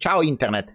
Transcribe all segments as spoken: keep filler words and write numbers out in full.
Ciao, Internet.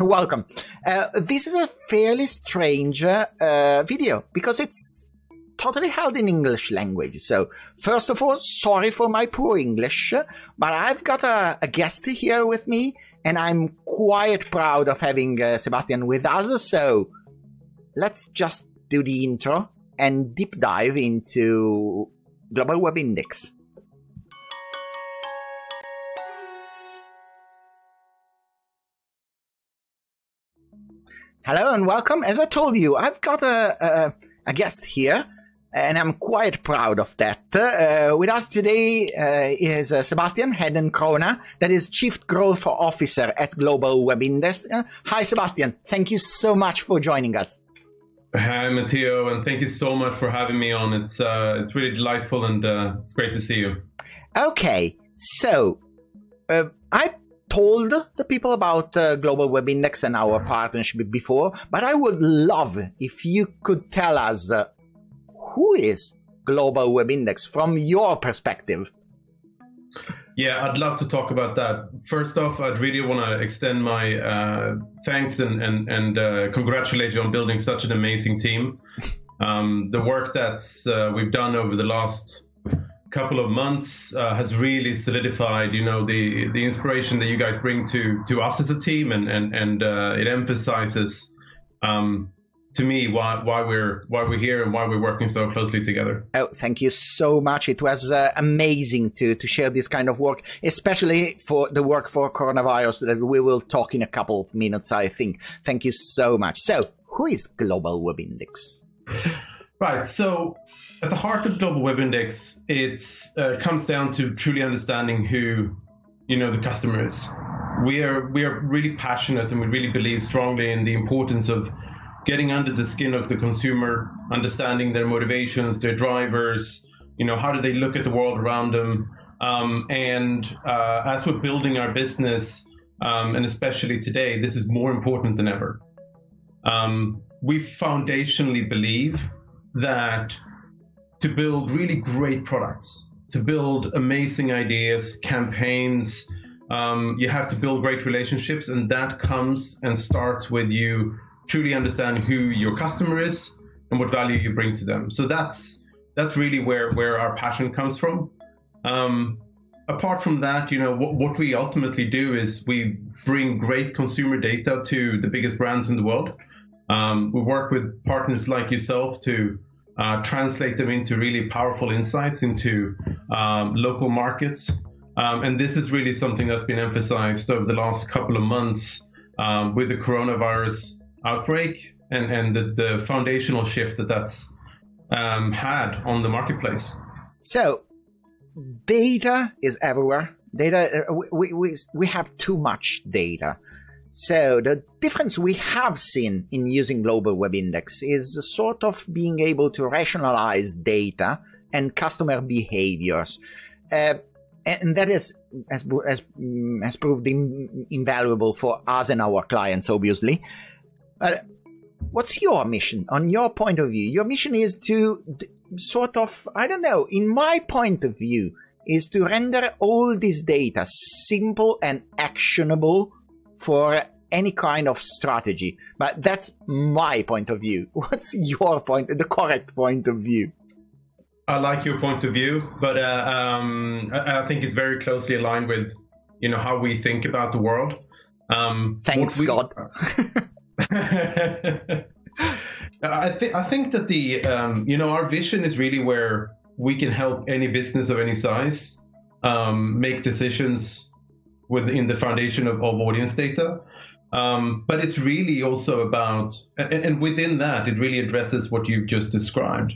Welcome. Uh, this is a fairly strange uh, video because it's totally held in English language. So first of all, sorry for my poor English, but I've got a, a guest here with me and I'm quite proud of having uh, Sebastian with us. So let's just do the intro and deep dive into GlobalWebIndex. Hello and welcome. As I told you, I've got a, a, a guest here, and I'm quite proud of that. Uh, with us today uh, is uh, Sebastian Hedencrona, that is Chief Growth Officer at GlobalWebIndex. Uh, hi, Sebastian. Thank you so much for joining us. Hi, Matteo, and thank you so much for having me on. It's, uh, it's really delightful, and uh, it's great to see you. Okay, so uh, I told the people about uh, GlobalWebIndex and our partnership before, but I would love if you could tell us uh, who is GlobalWebIndex from your perspective. Yeah, I'd love to talk about that. First off, I'd really want to extend my uh, thanks and, and, and uh, congratulate you on building such an amazing team. Um, the work that uh, we've done over the last couple of months uh, has really solidified, you know, the the inspiration that you guys bring to to us as a team, and and and uh, it emphasizes um, to me why why we're why we're here and why we're working so closely together. Oh, thank you so much. It was uh, amazing to to share this kind of work, especially for the work for coronavirus that we will talk in a couple of minutes, I think. Thank you so much. So, who is GlobalWebIndex? Right. So, at the heart of GlobalWebIndex, it uh, comes down to truly understanding who, you know, the customer is. We are we are really passionate, and we really believe strongly in the importance of getting under the skin of the consumer, understanding their motivations, their drivers. You know, how do they look at the world around them? Um, and uh, as we're building our business, um, and especially today, this is more important than ever. Um, we foundationally believe that to build really great products, to build amazing ideas, campaigns, um, you have to build great relationships, and that comes and starts with you truly understanding who your customer is and what value you bring to them. So that's that's really where where our passion comes from. Um, apart from that, you know, what, what we ultimately do is we bring great consumer data to the biggest brands in the world. Um, we work with partners like yourself to Uh, translate them into really powerful insights into um, local markets. Um, and this is really something that's been emphasized over the last couple of months um, with the coronavirus outbreak and, and the, the foundational shift that that's um, had on the marketplace. So data is everywhere. Data, uh, we, we, we have too much data. So the difference we have seen in using GlobalWebIndex is sort of being able to rationalize data and customer behaviors. Uh, and that is, has, has, has proved in, invaluable for us and our clients, obviously. Uh, what's your mission, on your point of view? Your mission is to sort of, I don't know, in my point of view, is to render all this data simple and actionable for any kind of strategy. But that's my point of view. What's your point, the correct point of view? I like your point of view, but uh, um, I, I think it's very closely aligned with, you know, how we think about the world. Um, Thanks we, God. I think I think that the um, you know, our vision is really where we can help any business of any size um, make decisions within the foundation of, of audience data. Um, but it's really also about, and, and within that, it really addresses what you've just described.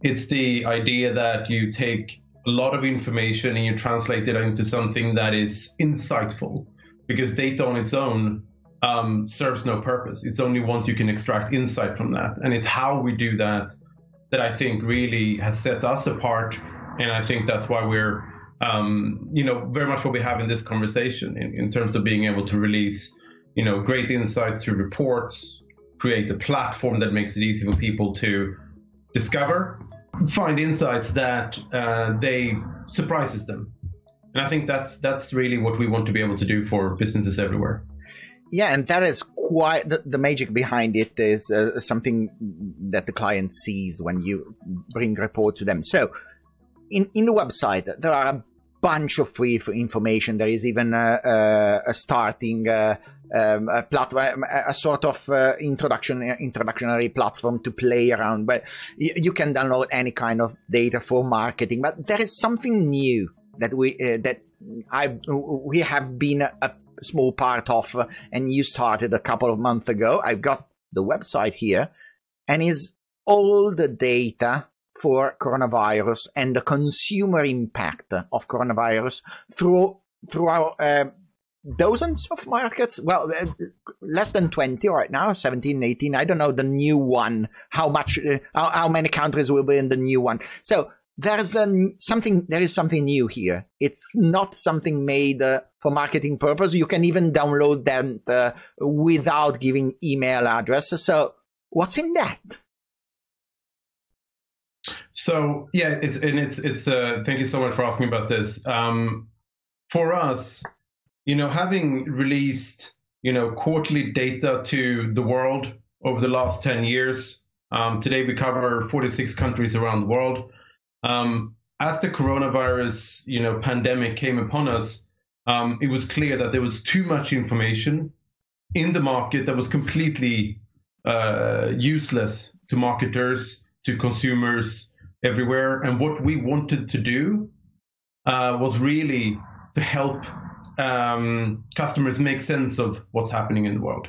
It's the idea that you take a lot of information and you translate it into something that is insightful, because data on its own um, serves no purpose. It's only once you can extract insight from that. And it's how we do that that I think really has set us apart. And I think that's why we're, Um, you know, very much what we have in this conversation in, in terms of being able to release, you know, great insights through reports, create a platform that makes it easy for people to discover, find insights that uh, they surprises them. And I think that's that's really what we want to be able to do for businesses everywhere. Yeah, and that is quite the, the magic behind it is uh, something that the client sees when you bring report to them. So in, in the website, there are a bunch of free information. There is even a, a, a starting uh, um, a platform, a sort of uh, introduction, introductionary platform to play around. But you, you can download any kind of data for marketing. But there is something new that we uh, that I we have been a, a small part of, uh, and you started a couple of months ago. I've got the website here, and is all the data for coronavirus and the consumer impact of coronavirus through through our uh, dozens of markets. Well, uh, less than twenty right now, seventeen, eighteen. I don't know the new one. How much? Uh, how, how many countries will be in the new one? So there's a, something. There is something new here. It's not something made uh, for marketing purpose. You can even download them uh, without giving email address. So what's in that? So yeah, it's and it's it's. Uh, thank you so much for asking about this. Um, for us, you know, having released you know quarterly data to the world over the last ten years. Um, today we cover forty-six countries around the world. Um, as the coronavirus you know pandemic came upon us, um, it was clear that there was too much information in the market that was completely uh, useless to marketers, to consumers everywhere. And what we wanted to do uh, was really to help um, customers make sense of what's happening in the world.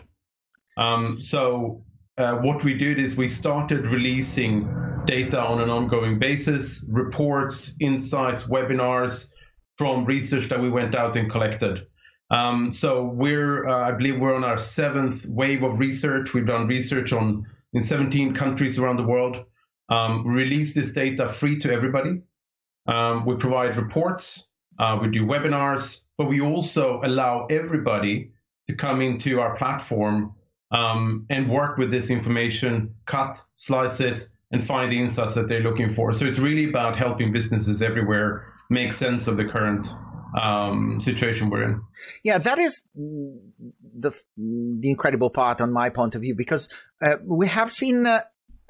Um, so uh, what we did is we started releasing data on an ongoing basis, reports, insights, webinars from research that we went out and collected. Um, so we're, uh, I believe we're on our seventh wave of research. We've done research on in seventeen countries around the world. Um, we release this data free to everybody. Um, we provide reports, uh, we do webinars, but we also allow everybody to come into our platform um, and work with this information, cut, slice it, and find the insights that they're looking for. So it's really about helping businesses everywhere make sense of the current um, situation we're in. Yeah, that is the, the incredible part on my point of view, because uh, we have seen uh,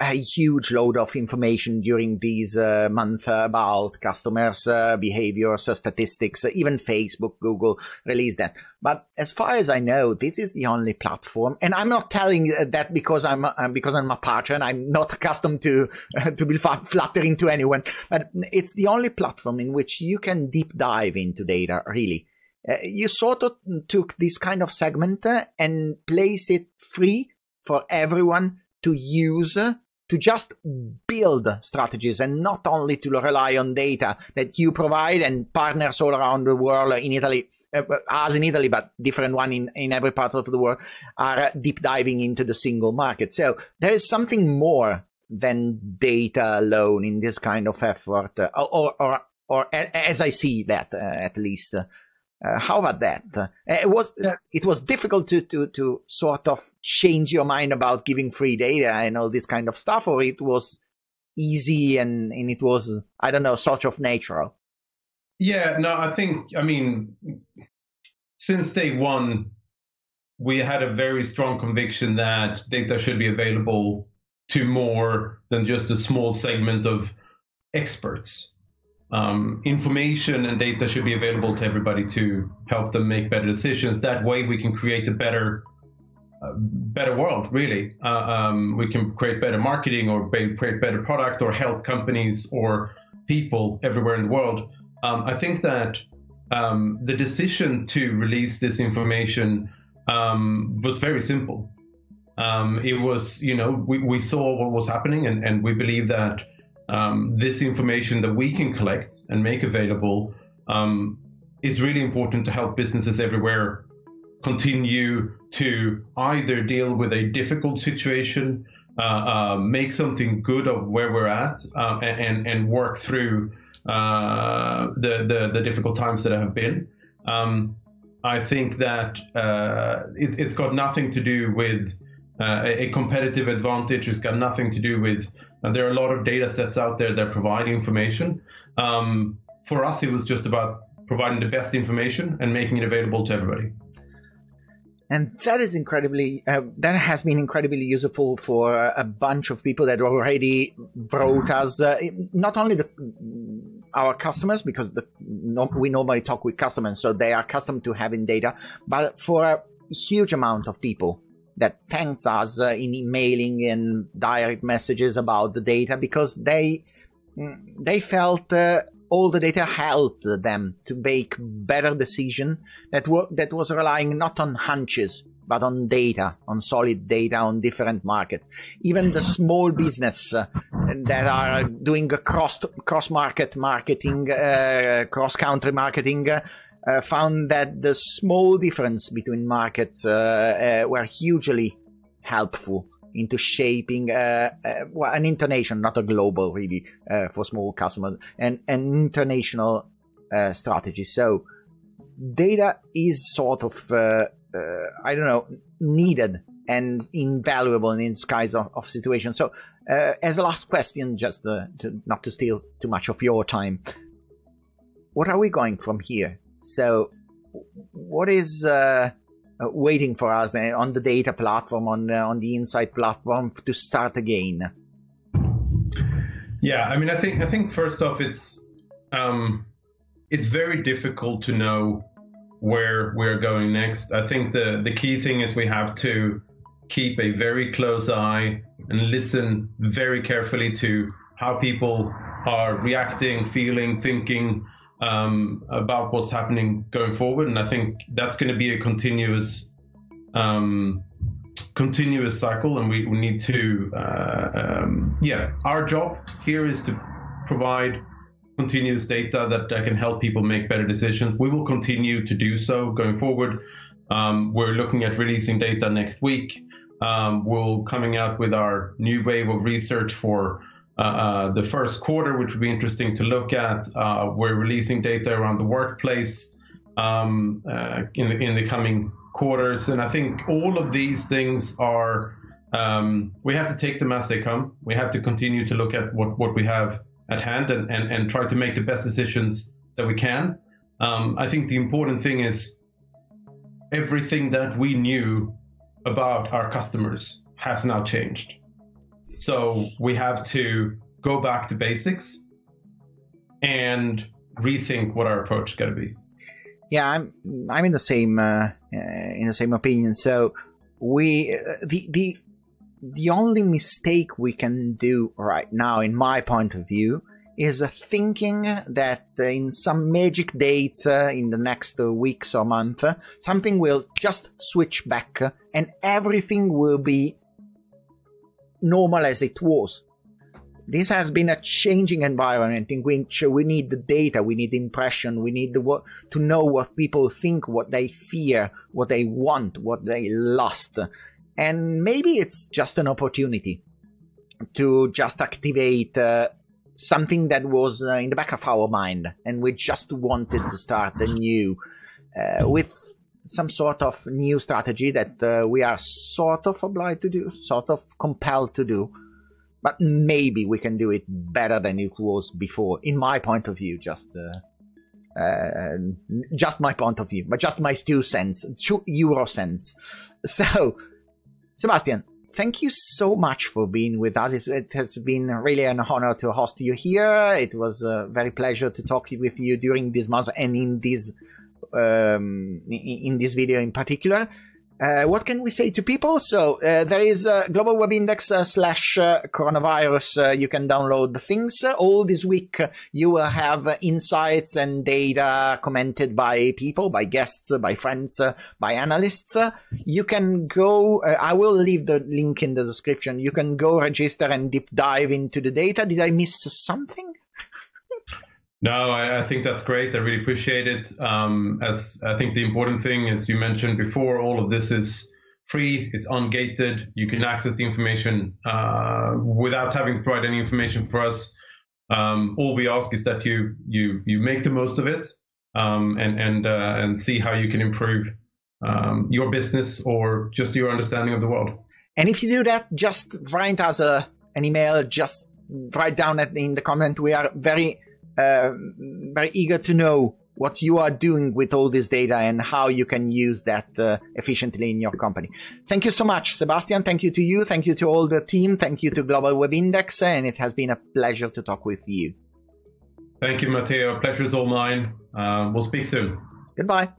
a huge load of information during these uh, months uh, about customers' uh, behaviors, uh, statistics, uh, even Facebook, Google released that. But as far as I know, this is the only platform, and I'm not telling that because I'm uh, because I'm a partner and I'm not accustomed to uh, to be flattering to anyone. But it's the only platform in which you can deep dive into data, really. Uh, you sort of took this kind of segment uh, and place it free for everyone to use uh, to just build strategies and not only to rely on data that you provide and partners all around the world in Italy, uh, as in Italy, but different one in, in every part of the world, are deep diving into the single market. So there is something more than data alone in this kind of effort, uh, or, or, or as I see that, uh, at least. Uh, Uh, how about that? Uh, it was uh, it was difficult to, to to sort of change your mind about giving free data and all this kind of stuff, or it was easy and, and it was, I don't know, sort of natural? Yeah, no, I think, I mean, since day one, we had a very strong conviction that data should be available to more than just a small segment of experts. Um, information and data should be available to everybody to help them make better decisions. That way we can create a better uh, better world, really. Uh, um, we can create better marketing or be create better product or help companies or people everywhere in the world. Um, I think that um, the decision to release this information um, was very simple. Um, it was, you know, we, we saw what was happening, and, and we believe that Um, this information that we can collect and make available um, is really important to help businesses everywhere continue to either deal with a difficult situation, uh, uh, make something good of where we're at, uh, and, and work through uh, the, the, the difficult times that have been. Um, I think that uh, it, it's got nothing to do with uh, a competitive advantage. It's got nothing to do with And there are a lot of data sets out there that provide information. Um, for us, it was just about providing the best information and making it available to everybody. And that is incredibly, uh, that has been incredibly useful for a bunch of people that already wrote us, uh, not only the, our customers, because the, no, we normally talk with customers, so they are accustomed to having data, but for a huge amount of people that thanks us uh, in emailing and direct messages about the data, because they, they felt uh, all the data helped them to make better decision that were, that was relying not on hunches, but on data, on solid data, on different markets. Even the small business uh, that are doing a cross, cross-market marketing, uh, cross-country marketing, uh, uh, found that the small difference between markets uh, uh, were hugely helpful into shaping uh, uh, well, an international, not a global really, uh, for small customers, and an international uh, strategy. So data is sort of, uh, uh, I don't know, needed and invaluable in these kinds of, of situations. So uh, as a last question, just uh, to, not to steal too much of your time, what are we going from here? So what is... Uh, Uh, waiting for us uh, on the data platform, on uh, on the insight platform to start again? Yeah, I mean, I think I think first off, it's um, it's very difficult to know where we're going next. I think the the key thing is we have to keep a very close eye and listen very carefully to how people are reacting, feeling, thinking Um, about what's happening going forward, and I think that's going to be a continuous, um, continuous cycle. And we, we need to, uh, um, yeah, our job here is to provide continuous data that, that can help people make better decisions. We will continue to do so going forward. Um, we're looking at releasing data next week. Um, we'll coming out with our new wave of research for Uh, the first quarter, which would be interesting to look at. Uh, we're releasing data around the workplace um, uh, in, the, in the coming quarters. And I think all of these things are, um, we have to take them as they come. We have to continue to look at what, what we have at hand and, and, and try to make the best decisions that we can. Um, I think the important thing is everything that we knew about our customers has now changed. So we have to go back to basics and rethink what our approach is going to be. Yeah, I'm I'm in the same uh, in the same opinion. So we uh, the the the only mistake we can do right now, in my point of view, is uh, thinking that uh, in some magic dates uh, in the next uh, weeks or month, uh, something will just switch back uh, and everything will be normal as it was. This has been a changing environment in which we need the data, we need the impression, we need the, to know what people think, what they fear, what they want, what they lost. And maybe it's just an opportunity to just activate uh, something that was uh, in the back of our mind, and we just wanted to start anew uh, with some sort of new strategy that uh, we are sort of obliged to do, sort of compelled to do, but maybe we can do it better than it was before, in my point of view, just uh, uh, just my point of view, but just my two cents, two euro cents. So, Sebastian, thank you so much for being with us. It has been really an honor to host you here. It was a very pleasure to talk with you during this month and in this um in this video in particular. Uh what can we say to people? So uh, there is uh, global web index uh, slash uh, coronavirus. Uh, you can download the things. Uh, all this week uh, you will have uh, insights and data commented by people, by guests, uh, by friends, uh, by analysts. Uh, you can go, uh, I will leave the link in the description. You can go register and deep dive into the data. Did I miss something? No, I, I think that's great. I really appreciate it. Um, as I think the important thing, as you mentioned before, all of this is free. It's ungated. You can access the information uh, without having to provide any information for us. Um, all we ask is that you you you make the most of it um, and and uh, and see how you can improve um, your business or just your understanding of the world. And if you do that, just write us a, an email. Just write down at, in the comment. We are very Uh, very eager to know what you are doing with all this data and how you can use that uh, efficiently in your company. Thank you so much, Sebastian. Thank you to you. Thank you to all the team. Thank you to Global Web Index. And it has been a pleasure to talk with you. Thank you, Matteo. Pleasure is all mine. Uh, we'll speak soon. Goodbye.